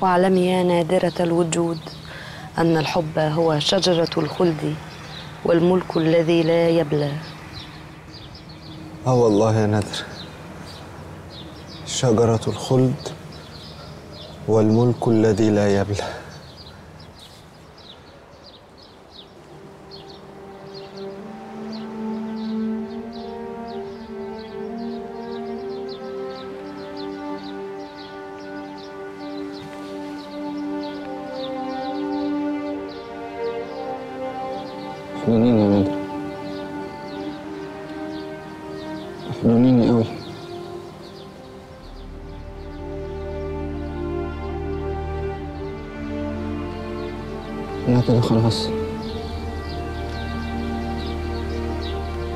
واعلمي يا نادرة الوجود أن الحب هو شجرة الخلد والملك الذي لا يبلى. آه والله يا نادرة، شجرة الخلد والملك الذي لا يبلى. احنونيني يا نادرة، احنونيني قوي. انا كده خلاص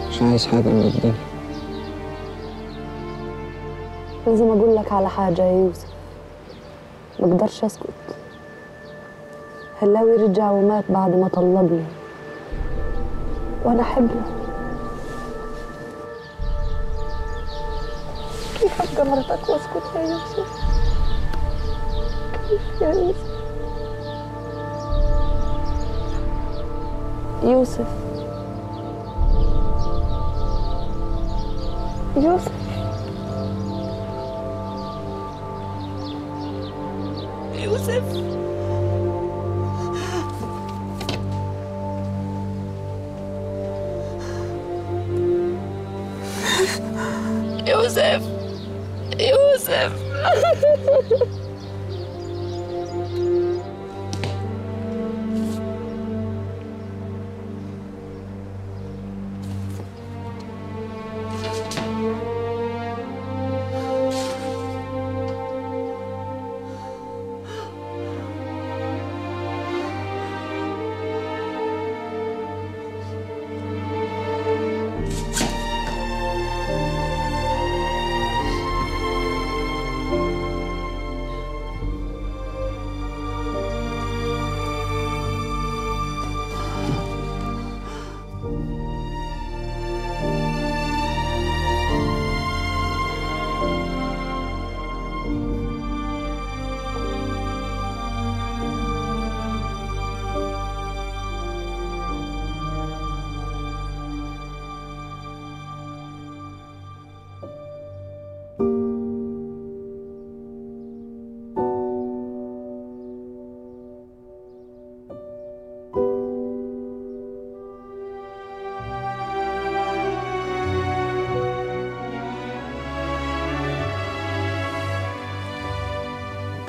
مش عايز حاجة من الدنيا. لازم اقول لك على حاجة يا يوسف، مقدرش اسكت. هلاوي رجع ومات بعد ما طلبني، وانا احبه. كيف ابقى مرتك واسكت يا يوسف؟ كيف يا يوسف؟ يوسف يوسف يوسف يوسف يوسف.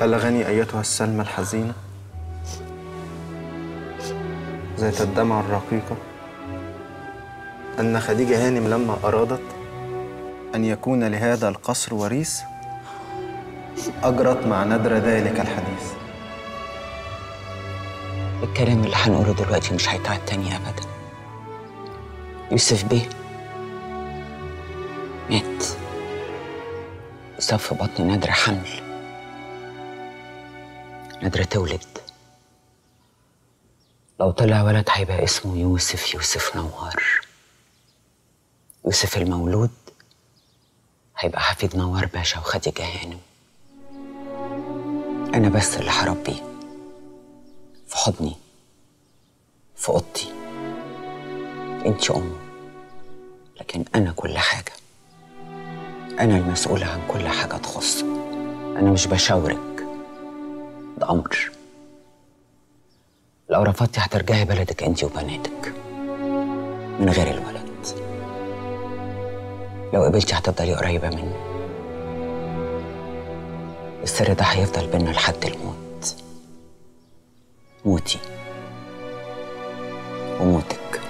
بلغني أيتها السلمى الحزينة ذات الدمعة الرقيقة أن خديجة هانم لما أرادت أن يكون لهذا القصر وريث أجرت مع نادرة ذلك الحديث. الكلام اللي هنقوله دلوقتي مش هيتعاد تاني أبدا. يوسف بيه مات، ساب في بطن نادرة حمل، نادرة تولد. لو طلع ولد هيبقى اسمه يوسف، يوسف نوار. يوسف المولود هيبقى حفيد نوار باشا وخديجة هانم. أنا بس اللي هربيه في حضني، في أوضتي. أنتِ أمه، لكن أنا كل حاجة. أنا المسؤولة عن كل حاجة تخصه. أنا مش بشاورك، ده أمر. لو رفضتي هترجعي بلدك انتي وبناتك من غير الولد. لو قبلتي هتفضلي قريبة منه. السر ده هيفضل بينا لحد الموت. موتي وموتك.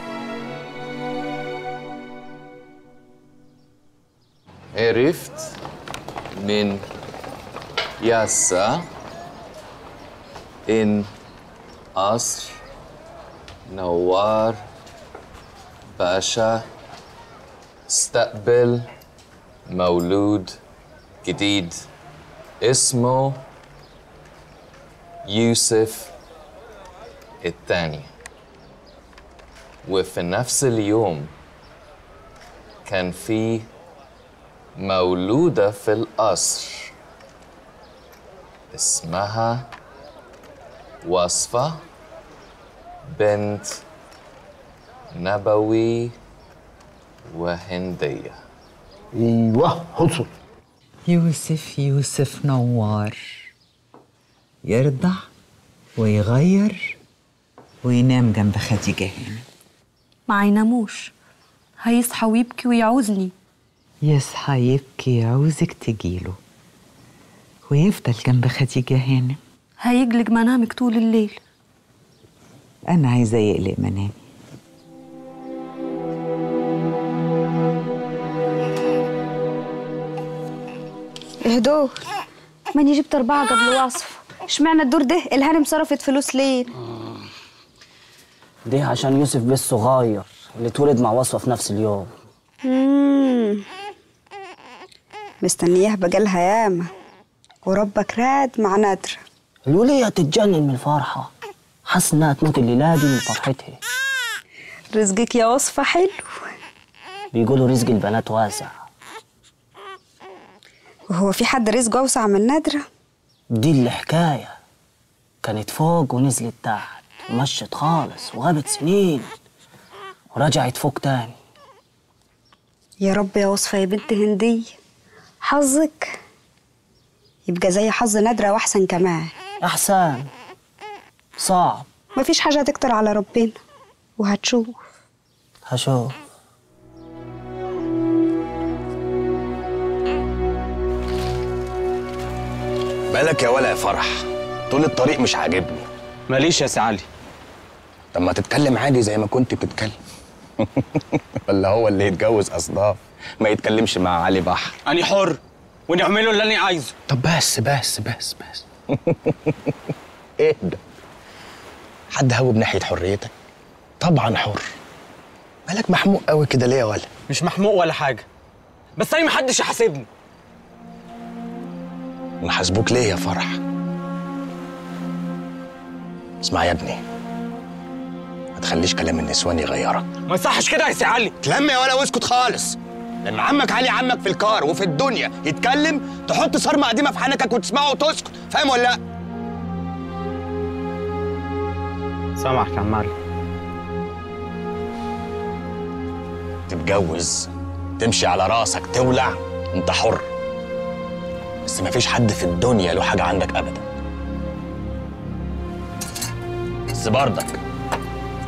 عرفت من ياسا إن قصر نوار باشا استقبل مولود جديد اسمه يوسف الثاني، وفي نفس اليوم كان في مولودة في القصر اسمها وصفة بنت نبوي وهندية. ايوه حصل. يوسف يوسف نوار يرضع ويغير وينام جنب خديجة هانم. ما يناموش، هيصحى ويبكي ويعوزني. يصحى يبكي يعوزك تجيله ويفضل جنب خديجة هانم. هيجلج منامك طول الليل. أنا عايزة يقلق منامي. إيه دول؟ ماني جبت 4 قبل وصف. اشمعنى الدور ده؟ الهانم صرفت فلوس ليه؟ ده عشان يوسف بس صغير اللي اتولد مع وصفة في نفس اليوم. مستنياه بجالها ياما وربك راد مع نادرة. الولية هتتجنن من الفرحة، حاسة انها تموت الليلة دي من فرحتها. رزقك يا وصفة حلو. بيقولوا رزق البنات واسع. وهو في حد رزقه اوسع من نادرة؟ دي الحكاية، كانت فوق ونزلت تحت ومشت خالص وغابت سنين ورجعت فوق تاني. يا رب يا وصفة يا بنت هندية، حظك يبقى زي حظ نادرة واحسن كمان. احسن صعب، مفيش حاجة تكتر على ربنا وهتشوف. هشوف. بالك يا ولا يا فرح، طول الطريق مش عاجبني. ماليش يا سعالي. طب ما تتكلم عادي زي ما كنت بتتكلم. ولا هو اللي يتجوز اصداف ما يتكلمش مع علي بحر؟ أنا حر ونعمله اللي أنا عايزه. طب بس بس بس بس. اهدى. حد هوب ناحية حريتك؟ طبعا حر. مالك محموق قوي كده ليه يا ولا؟ مش محموق ولا حاجة، بس أنا محدش يحاسبني. ونحاسبوك ليه يا فرح؟ اسمع يا ابني، ما تخليش كلام النسوان يغيرك. ما يصحش كده يا سي علي. تلم يا ولا واسكت خالص. لما عمك علي عمك في الكار وفي الدنيا يتكلم تحط صارمة قديمة في حنكك وتسمعه وتسكت، فاهم ولا لأ؟ سامعك يا عم علي. تتجوز، تمشي على راسك، تولع، أنت حر. بس مفيش حد في الدنيا له حاجة عندك أبدا. بس بردك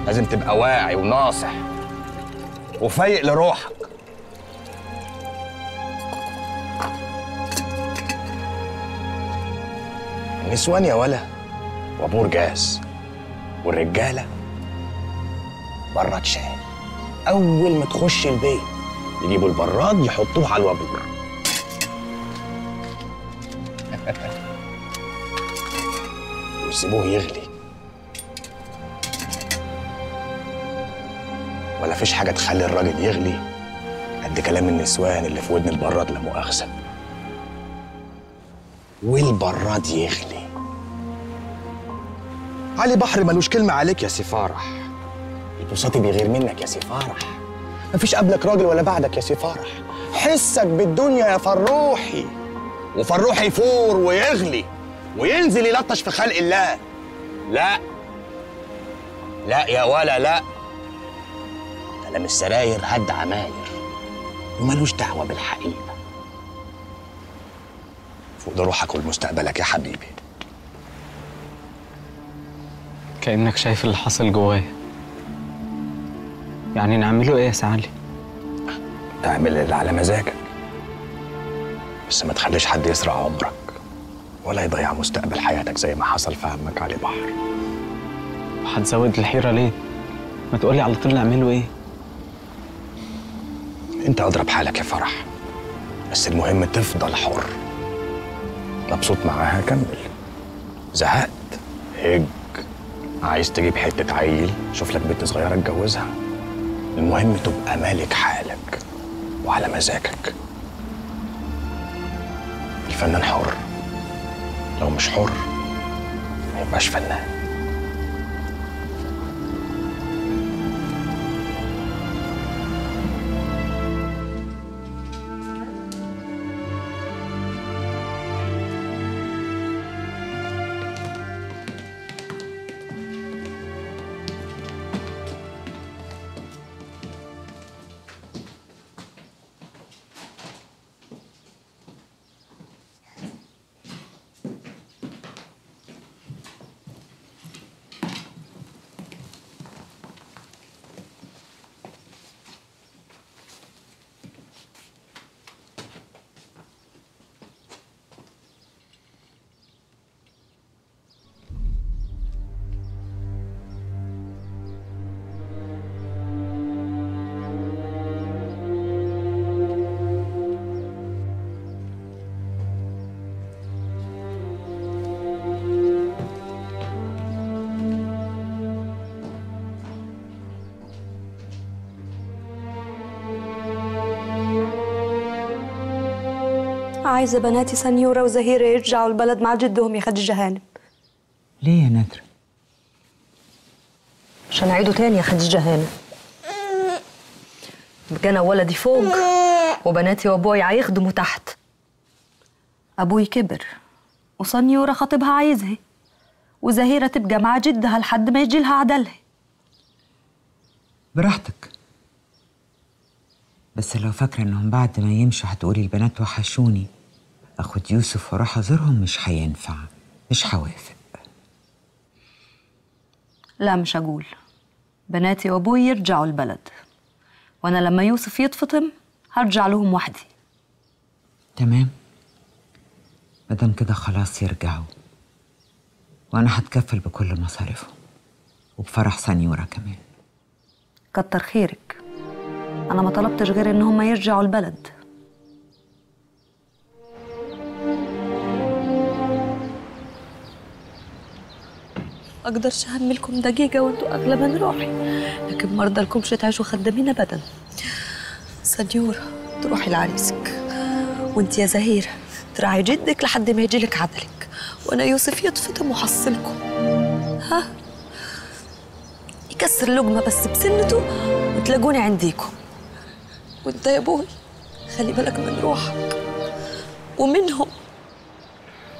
لازم تبقى واعي وناصح وفايق لروحك. النسوان يا ولا وابوه رجاز والرجاله براد شاي. اول ما تخش البيت يجيبوا البراد يحطوه على الوابور. ويسيبوه يغلي. ولا فيش حاجه تخلي الراجل يغلي قد كلام النسوان اللي في ودن البراد لا مؤاخذه. والبراد يغلي. علي بحر ملوش كلمة عليك يا سي فرح. البساطي بيغير منك يا سي فرح. مفيش قبلك راجل ولا بعدك يا سي فرح. حسك بالدنيا يا فروحي. وفروحي يفور ويغلي وينزل يلطش في خلق الله. لا لا يا ولا لا. كلام السراير هد عماير وملوش دعوة بالحقيقة. فوق روحك ومستقبلك يا حبيبي. كأنك شايف اللي حصل جوايا. يعني نعمله ايه يا سعالي؟ تعمل اللي على مزاجك، بس ما تخليش حد يسرق عمرك ولا يضيع مستقبل حياتك زي ما حصل في عمك علي بحر. هتزود الحيرة ليه؟ ما تقولي على طول نعمله ايه؟ انت اضرب حالك يا فرح، بس المهم تفضل حر. مبسوط معاها كمل، زهقت هج، عايز تجيب حتة عيل شوف لك بنت صغيرة اتجوزها. المهم تبقى مالك حالك وعلى مزاجك. الفنان حر، لو مش حر ما يبقاش فنان. عايزة بناتي سنيورة وزهيرة يرجعوا البلد مع جدهم يا خديجة هانم. ليه يا نادرة؟ عشان أعيده تاني يا خديجة هانم. كان ولدي فوق وبناتي وأبوي هيخدموا تحت. أبوي كبر وسنيورة خطيبها عايزها وزهيرة تبقى مع جدها لحد ما يجي لها عدلها. براحتك، بس لو فاكرة انهم بعد ما يمشوا هتقولي البنات وحشوني اخد يوسف واروح ازورهم مش هينفع، مش هوافق. لا مش هقول، بناتي وابوي يرجعوا البلد وانا لما يوسف يتفطم هرجع لهم وحدي. تمام، مادام كده خلاص يرجعوا وانا هتكفل بكل مصاريفهم وبفرح سنيورة كمان. كتر خيرك، أنا ما طلبتش غير إن هما يرجعوا البلد. مقدرش أهملكم دقيقة وأنتوا أغلباً روحي، لكن ما أرضلكمش تعيشوا خدامين أبداً. سنيورة تروحي لعريسك، وأنت يا زهيرة تراعي جدك لحد ما يجيلك عدلك، وأنا يوسف يتفطم وأحصلكم. ها؟ يكسر لقمة بس بسنته وتلاقوني عنديكم. وانت يا بوي خلي بالك من روحك ومنهم.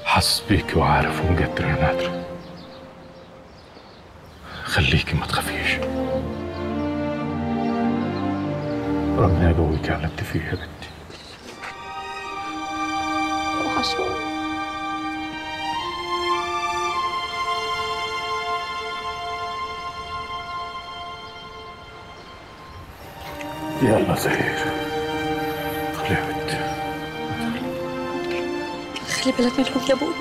حاسس بيكي وعارف ومقدر يا نادرة، خليكي ما تخافيش، ربنا يقويكي على اللي فيه يا بنتي. روحي شوي. يلا زهير خليها بنتي، خلي بالك منهم يا بوي.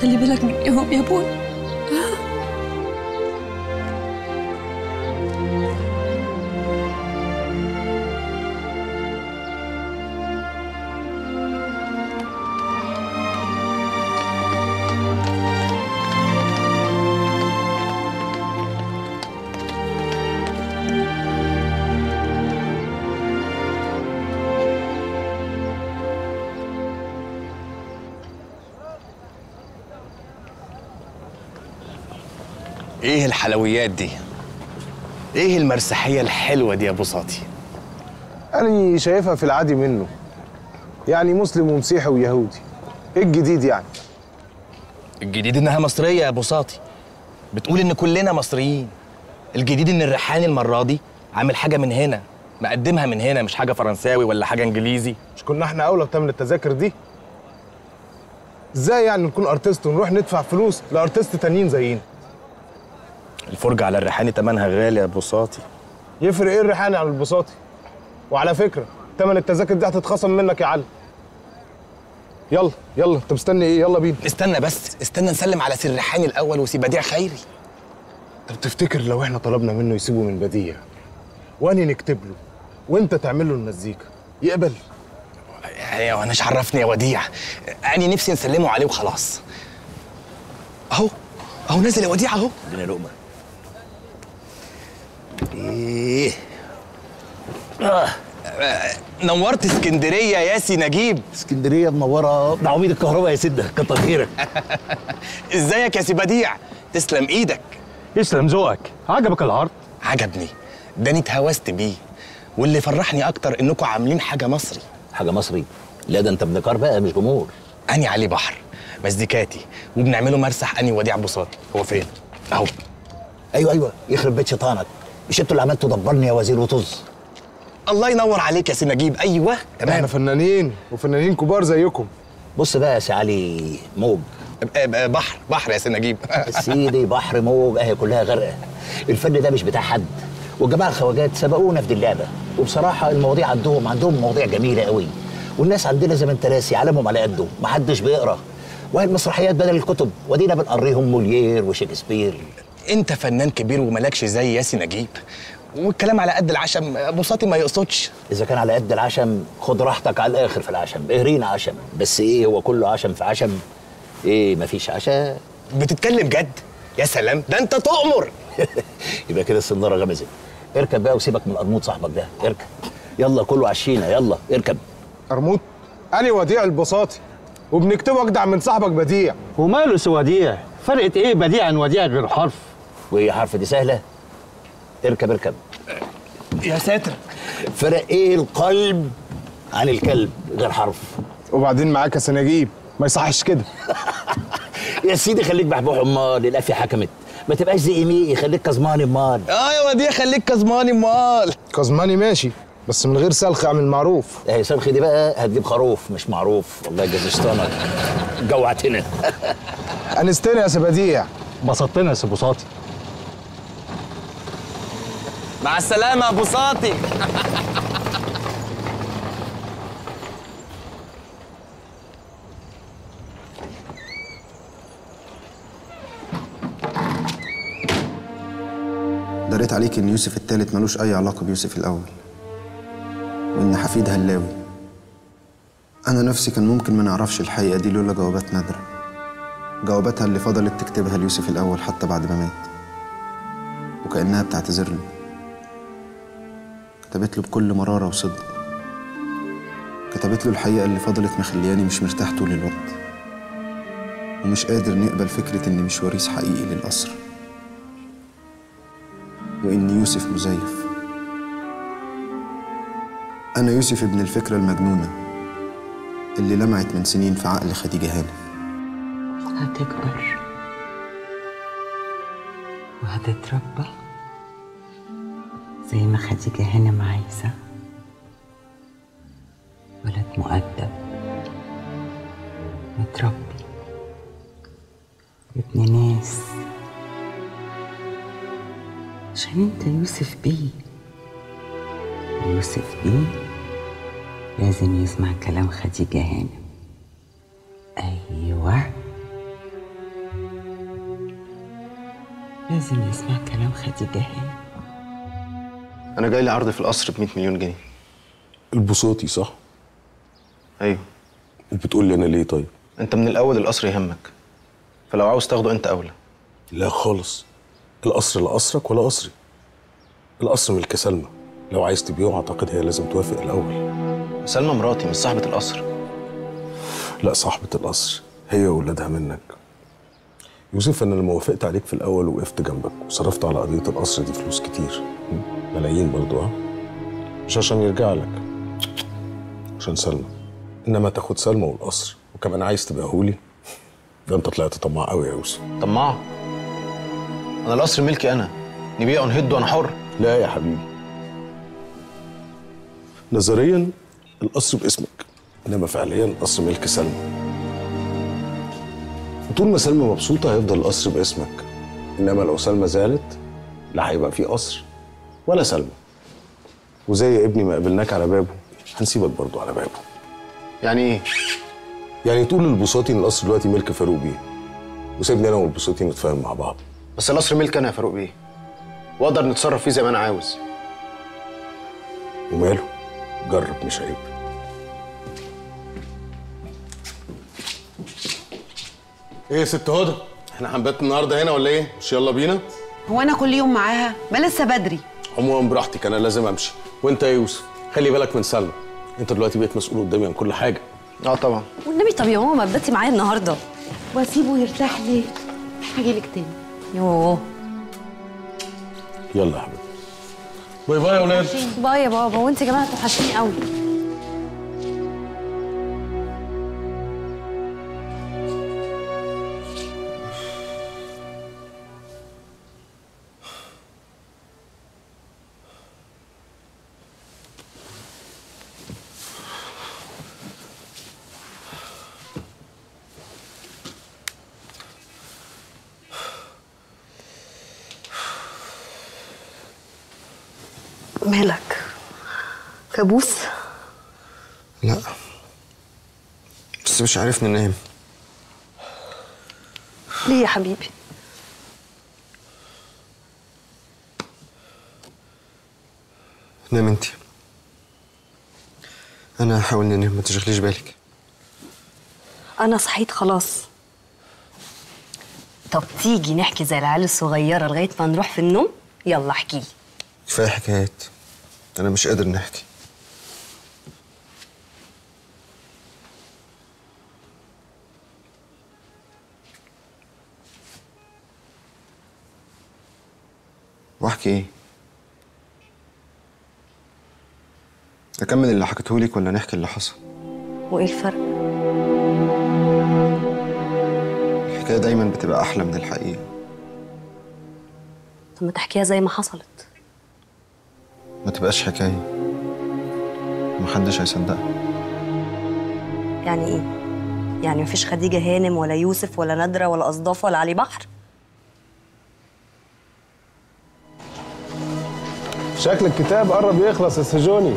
خلي بالك منهم يا بوي. ايه الحلويات دي؟ ايه المرسحيه الحلوه دي يا بساطي؟ انا شايفها في العادي منه، يعني مسلم ومسيحي ويهودي، ايه الجديد يعني؟ الجديد انها مصريه يا بساطي، بتقول ان كلنا مصريين. الجديد ان الريحاني المره دي عامل حاجه من هنا، مقدمها من هنا، مش حاجه فرنساوي ولا حاجه انجليزي. مش كنا احنا اولى بتعمل التذاكر دي؟ ازاي يعني نكون ارتست ونروح ندفع فلوس لارتست تانيين زينا؟ الفرجة على الريحاني تمنها غالي يا بساطي. يفرق ايه الريحاني عن البساطي؟ وعلى فكرة تمن التذاكر دي هتتخصم منك يا علي. يلا يلا، انت مستني ايه؟ يلا بينا. استنى بس، استنى نسلم على سي الريحاني الأول وسي بديع خيري. طب تفتكر لو احنا طلبنا منه يسيبه من بديع وأنا نكتب له وأنت تعمل له المزيكا يقبل؟ يعني وأناش عرفني يا وديع، أنا نفسي نسلمه عليه وخلاص. أهو أهو نازل يا وديع أهو. ادينا لقمة. ايه نورت اسكندريه يا سي نجيب. اسكندريه منوره بعويد الكهرباء يا سيدنا، كتر خيرك. ازيك يا سي بديع؟ تسلم ايدك. يسلم ذوقك. عجبك العرض؟ عجبني، ده انا اتهوست بيه، واللي فرحني اكتر انكم عاملين حاجه مصري. حاجه مصري؟ لا ده انت ابنكار بقى مش جمهور. اني علي بحر مزيكاتي وبنعمله مرسح اني وديع بساطي. هو فين؟ اهو. ايوه يخرب بيت شيطانك، مش انتوا اللي عملتوا دبرني يا وزير وطز. الله ينور عليك يا سي نجيب. ايوه تمام، احنا فنانين وفنانين كبار زيكم. بص بقى يا سي علي، موج بحر يا سي نجيب. سيدي بحر موج اهي كلها غرقه. الفن ده مش بتاع حد، والجماعه الخواجات سبقونا في دي اللعبه، وبصراحه المواضيع عندهم مواضيع جميله قوي، والناس عندنا زي ما انت راسي عالمهم على قده، محدش بيقرا، وهي المسرحيات بدل الكتب، ودينا بنقريهم موليير وشكسبير. انت فنان كبير ومالكش زي ياسي نجيب، والكلام على قد العشم بساطي ما يقصدش. اذا كان على قد العشم خد راحتك على الاخر في العشم، اهرينا عشم. بس ايه هو كله عشم في عشم؟ ايه مفيش عشم؟ بتتكلم جد؟ يا سلام، ده انت تؤمر. يبقى كده السناره غمزت. اركب بقى وسيبك من القرموط صاحبك ده، اركب يلا كله عشينا، يلا اركب. قرموط؟ أنا وديع البساطي، وبنكتبه أجدع من صاحبك بديع. وماله سوى وديع؟ فرقت إيه بديع عن وديع غير حرف؟ وإيه حرف دي سهلة؟ اركب اركب. يا ساتر، فرق إيه القلب عن الكلب غير حرف؟ وبعدين معاك يا سناجيب، ما يصحش كده. يا سيدي خليك بحبوح أمال، القافية حكمت. ما تبقاش زي إيميقي، خليك كظماني أمال. يا وديع خليك كظماني أمال. كظماني ماشي، بس من غير سلخ، اعمل معروف. اهي سلخ دي بقى هتجيب خروف مش معروف. والله جزشتنا جوعتنا. انستنا يا سبديع، بسطتنا يا سبوساطي. مع السلامه يا بوساطي. دريت عليك ان يوسف الثالث ملوش اي علاقه بيوسف الاول، وإن حفيد هلاوي. أنا نفسي كان ممكن ما نعرفش الحقيقة دي لولا جوابات نادرة، جواباتها اللي فضلت تكتبها ليوسف الأول حتى بعد ما مات، وكأنها بتعتذر له. كتبت له بكل مرارة وصدق، كتبت له الحقيقة اللي فضلت مخلياني مش مرتاح طول الوقت، ومش قادر نقبل فكرة إني مش وريث حقيقي للقصر، وإن يوسف مزيف. أنا يوسف ابن الفكرة المجنونة اللي لمعت من سنين في عقل خديجة هانم. هتكبر وهتتربى زي ما خديجة هانم عايزة، ولد مؤدب متربي ابن ناس، عشان انت يوسف بيه. يوسف بيه لازم يسمع كلام خديجة هانم. أيوة لازم يسمع كلام خديجة هانم. أنا جاي لي عرض في القصر ب 100 مليون جنيه. البساطي صح؟ أيوة. وبتقول لي أنا ليه طيب؟ أنت من الأول القصر يهمك، فلو عاوز تاخده أنت أولى. لا خالص، القصر لا قصرك ولا قصري. القصر ملك سلمى، لو عايز تبيعه أعتقد هي لازم توافق الأول. سلمى مراتي مش صاحبة القصر. لا صاحبة القصر هي وولادها منك. يوسف أنا لما وافقت عليك في الأول وقفت جنبك وصرفت على قضية القصر دي فلوس كتير، ملايين برضو، مش عشان يرجع لك، عشان سلمى. إنما تاخد سلمى والقصر وكمان عايز تبيعهولي، ده أنت طلعت طماع قوي يا يوسف. طماع؟ أنا القصر ملكي، أنا نبيعه نهده وأنا حر. لا يا حبيبي، نظريا القصر باسمك، انما فعليا القصر ملك سلمى. وطول ما سلمى مبسوطه هيفضل القصر باسمك، انما لو سلمى زعلت لا هيبقى فيه قصر ولا سلمى. وزي ابني ما قابلناك على بابه هنسيبك برضه على بابه. يعني ايه؟ يعني تقول للبساطي ان القصر دلوقتي ملك فاروق بيه، وسيبني انا والبساطي نتفاهم مع بعض. بس القصر ملك انا يا فاروق بيه، واقدر نتصرف فيه زي ما انا عاوز. وماله؟ جرب مش عيب. ايه يا ست هدى؟ احنا هنبات النهارده هنا ولا ايه؟ مش يلا بينا؟ هو انا كل يوم معاها؟ ما لسه بدري. عموما براحتك، انا لازم امشي. وانت يا يوسف خلي بالك من سلمى، انت دلوقتي بقيت مسؤول قدامي عن كل حاجه. طبعا. والنبي طب يا ماما بداتي معايا النهارده. واسيبه يرتاح ليه؟ هجيلك تاني. يوه يلا يا حبيبي، باي باي يا ولاد. باي يا بابا، وانت يا جماعه توحشوني قوي. مالك؟ كابوس؟ لا بس مش عارفني ننام. ليه يا حبيبي؟ نام انتي، انا هحاول ننام، ما تشغليش بالك. انا صحيت خلاص. طب تيجي نحكي زي العيال الصغيرة لغاية ما نروح في النوم؟ يلا احكي لي. كفاية حكايات، أنا مش قادر نحكي. واحكي إيه؟ أكمل اللي حكيتهولك ولا نحكي اللي حصل؟ وإيه الفرق؟ الحكاية دايماً بتبقى أحلى من الحقيقة. طب ما تحكيها زي ما حصلت. ما تبقاش حكاية، محدش هيصدقها. يعني إيه؟ يعني مفيش خديجة هانم ولا يوسف ولا نادرة ولا أصداف ولا علي بحر؟ شكل الكتاب قرب يخلص يا سجوني.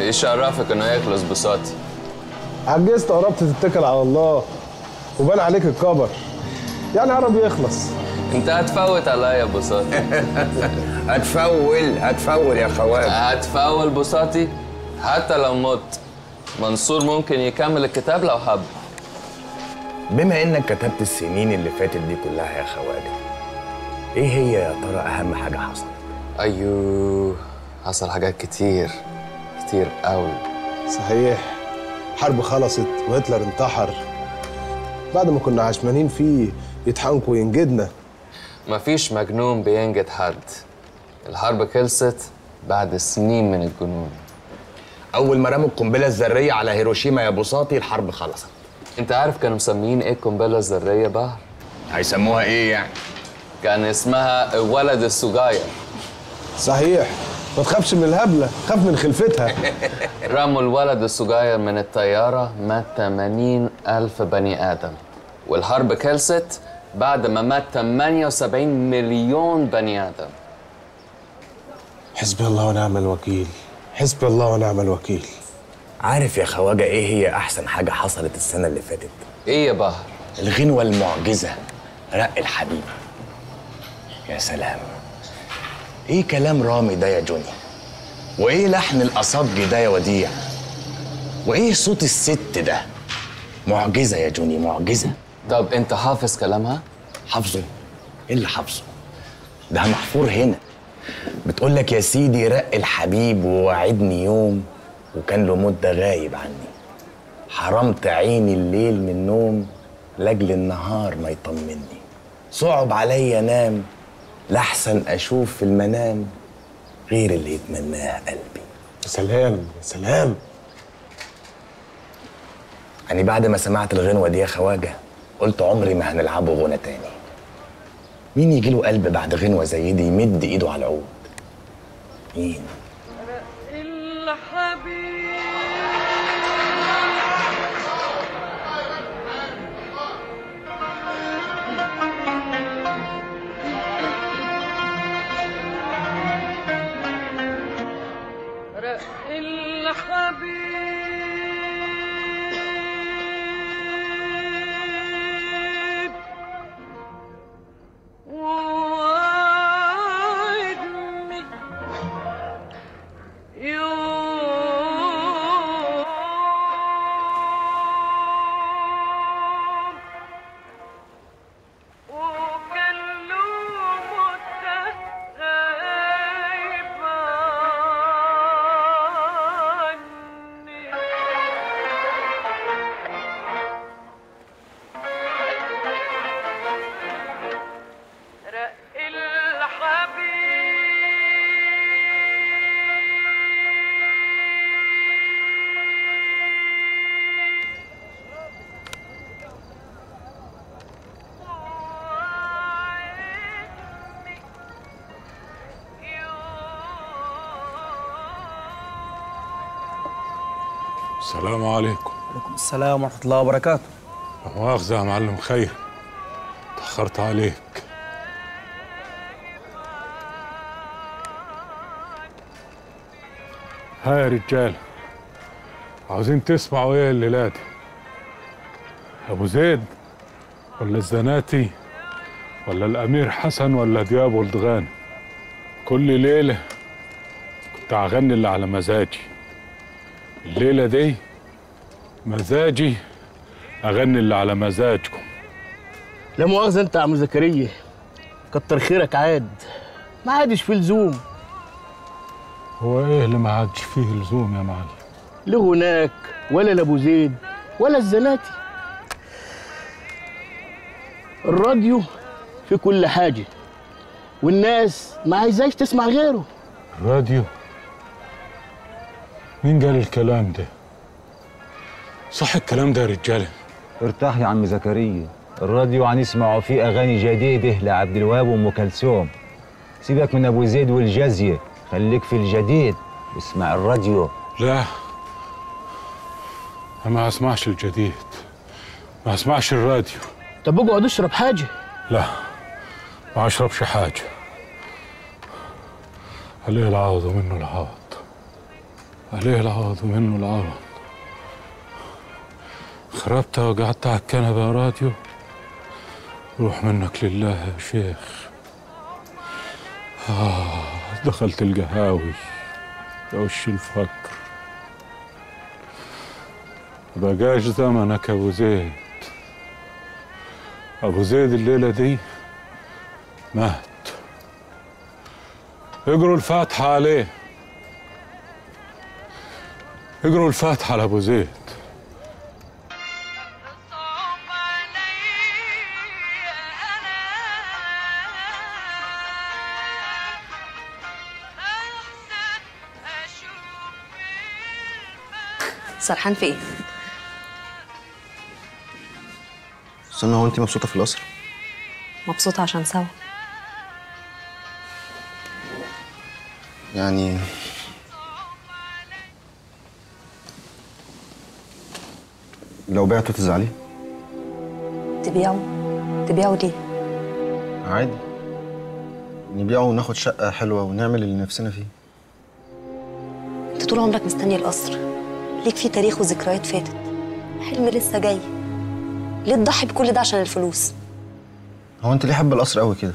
إيش عرفك إنه هيخلص بساطي؟ عجزت وقربت تتكل على الله وبان عليك الكبر، يعني قرب يخلص. انت هتفوت عليا يا بساطي. هتفول يا خوال. هتفول بساطي حتى لو مت. منصور ممكن يكمل الكتاب لو حب. بما انك كتبت السنين اللي فاتت دي كلها يا خوالي، ايه هي يا ترى اهم حاجه حصلت؟ ايوه، حصل حاجات كتير كتير قوي. صحيح، الحرب خلصت وهتلر انتحر. بعد ما كنا عشمانين فيه يتحنك وينجدنا. مفيش مجنون بينجد حد. الحرب خلصت بعد سنين من الجنون. أول ما رموا القنبلة الذرية على هيروشيما يا بساطي الحرب خلصت. أنت عارف كانوا مسميين إيه القنبلة الذرية بحر؟ هيسموها إيه يعني؟ كان اسمها الولد السجاير. صحيح، ما تخافش من الهبلة، خاف من خلفتها. رموا الولد السجاير من الطيارة مات 80,000 بني آدم، والحرب خلصت بعد ما مات 78 مليون بني آدم. حسبي الله ونعم الوكيل، حسبي الله ونعم الوكيل. عارف يا خواجة إيه هي أحسن حاجة حصلت السنة اللي فاتت؟ إيه يا بحر؟ الغنوة المعجزة، رق الحبيب. يا سلام، ايه كلام رامي ده يا جوني؟ وايه لحن الأصبج ده يا وديع؟ وايه صوت الست ده؟ معجزة يا جوني، معجزة. طب انت حافظ كلامها؟ حافظه؟ ايه اللي حافظه؟ ده محفور هنا. بتقول لك يا سيدي رق الحبيب ووعدني يوم وكان له مدة غايب عني، حرمت عيني الليل من النوم لاجل النهار ما يطمني، صعب عليا انام لحسن أشوف في المنام غير اللي يتمناه قلبي. يا سلام يا سلام. يعني بعد ما سمعت الغنوة دي يا خواجة قلت عمري ما هنلعبه غنى تاني. مين يجيله قلب بعد غنوة زي دي يمد إيده على العود؟ مين؟ السلام عليكم. وعليكم السلام ورحمة الله وبركاته. لا مؤاخذة يا معلم خير، اتأخرت عليك. ها يا رجالة، عاوزين تسمعوا ايه الليلة دي؟ أبو زيد ولا الزناتي ولا الأمير حسن ولا دياب والدغان؟ كل ليلة كنت هغني اللي على مزاجي. الليلة دي مزاجي أغني اللي على مزاجكم. لا مؤاخذة انت يا عم زكريا، كتر خيرك عاد، ما عادش فيه لزوم. هو ايه اللي ما عادش فيه لزوم يا معلم؟ لا هناك ولا لابو زيد ولا الزناتي. الراديو في كل حاجة والناس ما عايزاش تسمع غيره. الراديو؟ مين قال الكلام ده؟ صح الكلام ده يا رجالة؟ ارتاح يا عم زكريا، الراديو هنسمعوا فيه أغاني جديدة لعبد الوهاب وأم كلثوم. سيبك من أبو زيد والجزية، خليك في الجديد واسمع الراديو. لا أنا ما أسمعش الجديد، ما أسمعش الراديو. طب اقعد اشرب حاجة. لا ما أشربش حاجة، عليه العوض ومنه العوض، عليه العوض ومنه العوض. خربت وقعدت على الكنبة يا راديو، روح منك لله يا شيخ. دخلت القهاوي يا وش الفقر، مبقاش زمنك أبو زيد. أبو زيد الليلة دي مات، اجروا الفاتحة عليه، اجروا الفاتحة لأبو زيد. سرحان في ايه؟ استنى، هو انت مبسوطه في القصر؟ مبسوطه عشان سوا. يعني لو بعته تزعلي؟ تبيعه ليه؟ عادي نبيعه وناخد شقه حلوه ونعمل اللي نفسنا فيه. انت طول عمرك مستني القصر، ليك فيه تاريخ وذكريات فاتت، حلم لسه جاي. ليه تضحي بكل ده عشان الفلوس؟ هو انت ليه حابه القصر قوي كده؟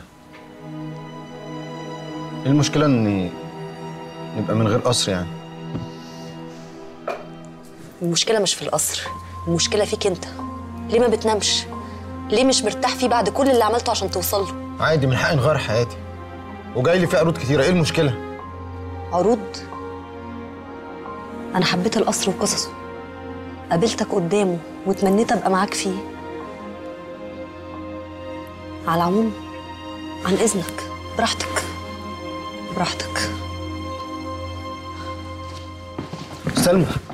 ايه المشكله ان نبقى من غير قصر يعني؟ المشكله مش في القصر، المشكله فيك انت. ليه ما بتنامش؟ ليه مش مرتاح فيه بعد كل اللي عملته عشان توصل له؟ عادي، من حقي نغير حياتي، وجاي لي فيه عروض كتيره. ايه المشكله؟ عروض؟ أنا حبيت القصر وقصصه، قابلتك قدامه وتمنيت أبقى معاك فيه. على العموم عن إذنك، براحتك براحتك. سلمى